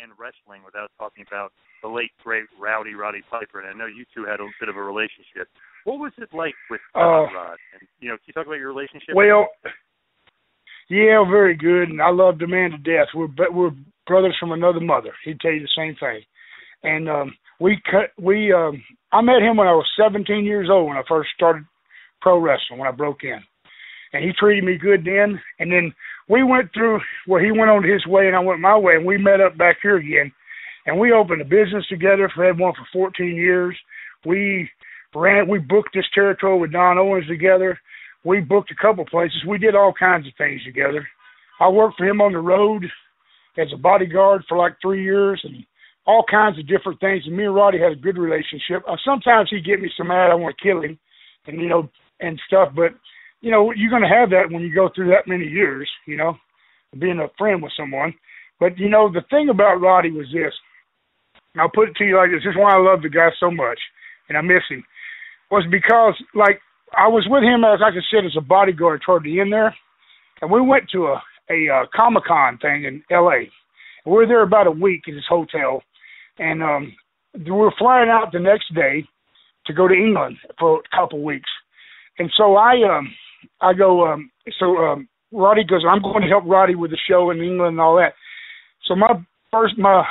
and wrestling without talking about the late, great Rowdy Roddy Piper. And I know you two had a bit of a relationship. What was it like with Rod? And, you know, can you talk about your relationship? Well, yeah, very good. And I love the man to death. We're brothers from another mother. He'd tell you the same thing. And I met him when I was 17 years old when I first started pro wrestling, when I broke in. And he treated me good then. And then we went through where he went on his way and I went my way, and we met up back here again. And we opened a business together, had one for 14 years. We booked this territory with Don Owens together. We booked a couple places. We did all kinds of things together. I worked for him on the road as a bodyguard for like 3 years and all kinds of different things. And me and Roddy had a good relationship. Sometimes he'd get me so mad I want to kill him and, you know, and stuff. But, you know, you're going to have that when you go through that many years, you know, being a friend with someone. But, you know, the thing about Roddy was this. And I'll put it to you like this. This is why I love the guy so much and I miss him. Was because, like, I was with him, as I said, as a bodyguard toward the end there. And we went to a Comic-Con thing in L.A. We were there about a week in his hotel. And we were flying out the next day to go to England for a couple weeks. And so I go, Roddy goes, I'm going to help Roddy with the show in England and all that. So my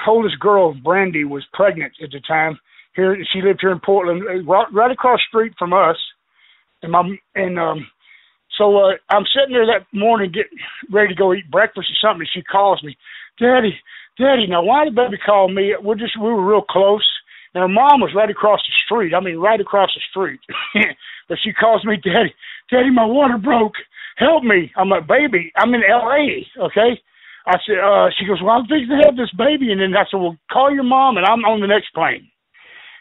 oldest girl, Brandy, was pregnant at the time. She lived here in Portland, right across the street from us. So I'm sitting there that morning getting ready to go eat breakfast or something, and she calls me, Daddy, now why did baby call me? We were real close, and her mom was right across the street. I mean, right across the street. But she calls me, Daddy, my water broke. Help me. I'm like, baby, I'm in L.A., okay? I said, she goes, well, I'm fixing to have this baby. And then I said, well, call your mom, and I'm on the next plane.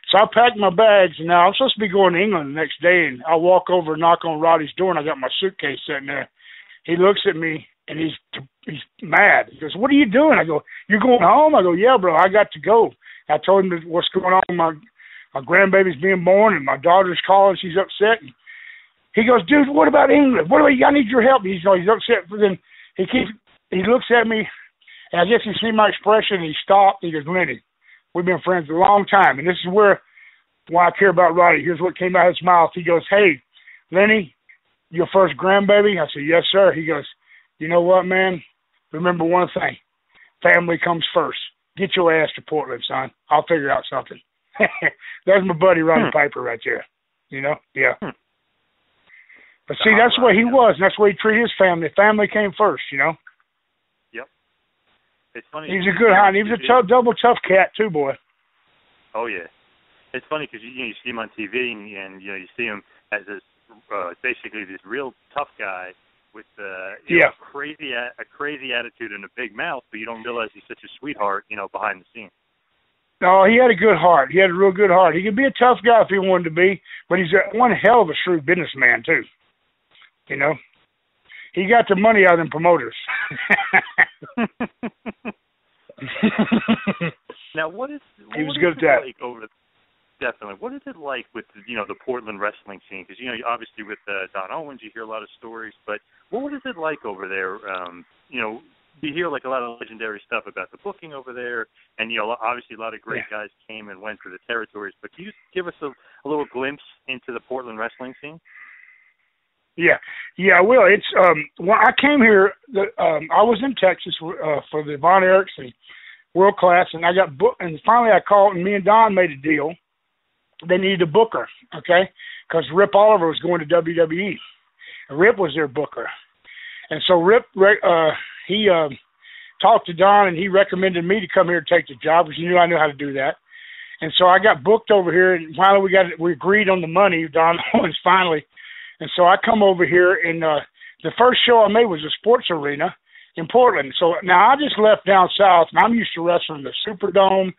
So I packed my bags, and now I'm supposed to be going to England the next day, and I walk over and knock on Roddy's door, and I got my suitcase sitting there. He looks at me, and he's mad. He goes, what are you doing? I go, you're going home? I go, yeah, bro, I got to go. I told him what's going on. My grandbaby's being born, and my daughter's calling. She's upset. And he goes, dude, what about England? I need your help. He's upset. But then he looks at me, and I guess he seen my expression, and he stopped. He goes, Lenny, we've been friends a long time, and this is why I care about Roddy. Here's what came out of his mouth. He goes, hey, Lenny, your first grandbaby? I said, yes, sir. He goes, you know what, man? Remember one thing. Family comes first. Get your ass to Portland, son. I'll figure out something. That's my buddy Roddy Piper right there. You know? Yeah. But see, that's where he was, and that's where he treated his family. Family came first, you know? It's funny. He's a good hound. He was a double tough cat too, boy. Oh yeah, it's funny because you see him on TV and you know you see him as this basically this real tough guy with a crazy attitude and a big mouth, but you don't realize he's such a sweetheart, you know, behind the scenes. No, he had a good heart. He had a real good heart. He could be a tough guy if he wanted to be, but he's one hell of a shrewd businessman too. You know. He got the money out of them promoters. Now, he was good at that. Definitely. What is it like with, you know, the Portland wrestling scene? Because, you know, obviously with Don Owens, you hear a lot of stories. But what is it like over there? You know, you hear, like, a lot of legendary stuff about the booking over there. And, you know, obviously a lot of great guys came and went through the territories. But can you give us a little glimpse into the Portland wrestling scene? Yeah, I will. It's when I came here, I was in Texas for the Von Erickson World Class, and I got booked. And finally, I called, and me and Don made a deal. They needed a booker, okay, because Rip Oliver was going to WWE. And Rip was their booker, and so Rip he talked to Don, and he recommended me to come here and take the job because he knew I knew how to do that. And so I got booked over here, and finally we agreed on the money. Don Owens finally. And so I come over here, and the first show I made was a sports arena in Portland. So now I just left down south, and I'm used to wrestling the Superdome,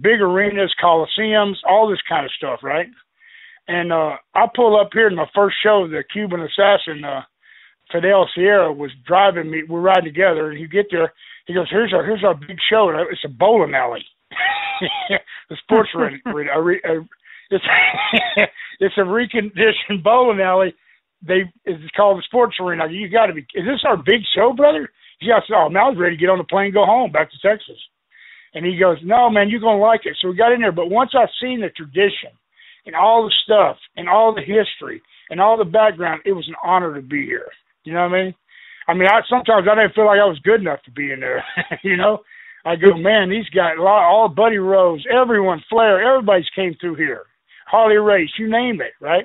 big arenas, coliseums, all this kind of stuff, right? And I pull up here, and my first show, the Cuban Assassin, Fidel Sierra, was driving me. We're riding together, and you get there. He goes, here's our big show. And it's a bowling alley. The sports arena. It's a reconditioned bowling alley. It's called the sports arena. You got to be. Is this our big show, brother? Yeah. I said, oh, now I was ready to get on the plane and go home back to Texas. And he goes, no, man, you're going to like it. So we got in there. But once I've seen the tradition and all the stuff and all the history and all the background, it was an honor to be here. You know what I mean? Sometimes I didn't feel like I was good enough to be in there, you know? I go, man, these guys, all Buddy Rose, everyone, Flair, everybody's came through here. Harley Race, you name it, right?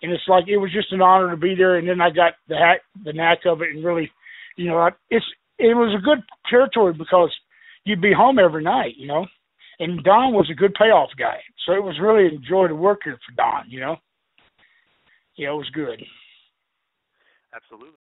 And it's like it was just an honor to be there. And then I got the knack of it and really, you know, it was a good territory because you'd be home every night, you know? And Don was a good payoff guy. So it was really a joy to work here for Don, you know? Yeah, it was good. Absolutely.